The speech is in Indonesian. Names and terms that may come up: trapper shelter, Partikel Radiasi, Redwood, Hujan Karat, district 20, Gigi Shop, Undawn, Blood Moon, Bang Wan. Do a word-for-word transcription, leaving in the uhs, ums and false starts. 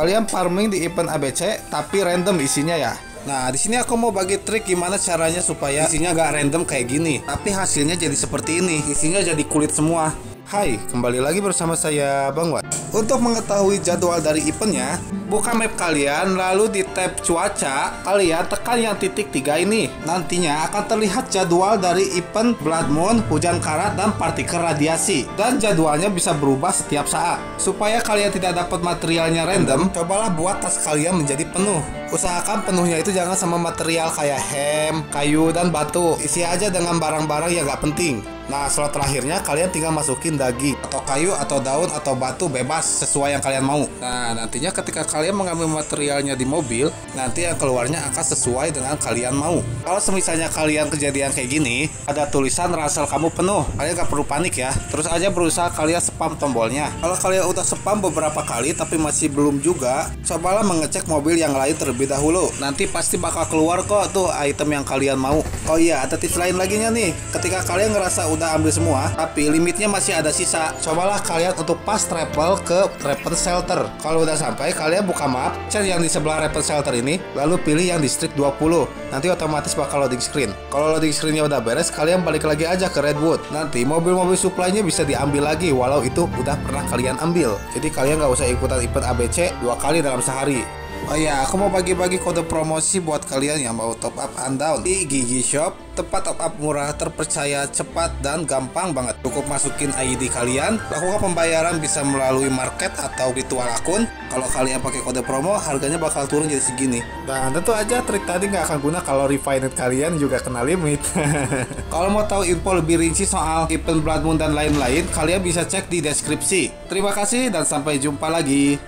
kalian farming di event A B C tapi random isinya ya. Nah, di sini aku mau bagi trik gimana caranya supaya isinya gak random kayak gini, tapi hasilnya jadi seperti ini. Isinya jadi kulit semua. Hai, kembali lagi bersama saya Bang Wan. Untuk mengetahui jadwal dari eventnya, buka map kalian lalu di tab cuaca, kalian tekan yang titik tiga ini. Nantinya akan terlihat jadwal dari event Blood Moon, Hujan Karat, dan Partikel Radiasi. Dan jadwalnya bisa berubah setiap saat. Supaya kalian tidak dapat materialnya random, cobalah buat tas kalian menjadi penuh. Usahakan penuhnya itu jangan sama material kayak hem, kayu, dan batu. Isi aja dengan barang-barang yang gak penting. Nah, slot terakhirnya kalian tinggal masukin daging atau kayu atau daun atau batu, bebas sesuai yang kalian mau. Nah, nantinya ketika kalian mengambil materialnya di mobil, nanti yang keluarnya akan sesuai dengan kalian mau. Kalau semisalnya kalian kejadian kayak gini, ada tulisan ransel kamu penuh, kalian gak perlu panik ya. Terus aja berusaha kalian spam tombolnya. Kalau kalian udah spam beberapa kali tapi masih belum juga, cobalah mengecek mobil yang lain terlebih dahulu, nanti pasti bakal keluar kok tuh item yang kalian mau. Oh iya, ada tips lain lagi nih, ketika kalian ngerasa udah ambil semua tapi limitnya masih ada sisa, cobalah kalian untuk pas travel ke trapper shelter. Kalau udah sampai, kalian buka map, cari yang di sebelah trapper shelter ini, lalu pilih yang district dua puluh. Nanti otomatis bakal loading screen. Kalau loading screennya udah beres, kalian balik lagi aja ke Redwood. Nanti mobil-mobil supply-nya bisa diambil lagi walau itu udah pernah kalian ambil. Jadi kalian nggak usah ikutan event A B C dua kali dalam sehari. Oh iya, aku mau bagi-bagi kode promosi buat kalian yang mau top up Undawn di Gigi Shop. Tempat top up murah, terpercaya, cepat, dan gampang banget. Cukup masukin I D kalian, lakukan pembayaran bisa melalui market atau ritual akun. Kalau kalian pakai kode promo, harganya bakal turun jadi segini. Dan tentu aja trik tadi nggak akan guna kalau refinance kalian juga kena limit. Kalau mau tahu info lebih rinci soal event Blood Moon dan lain-lain, kalian bisa cek di deskripsi. Terima kasih dan sampai jumpa lagi.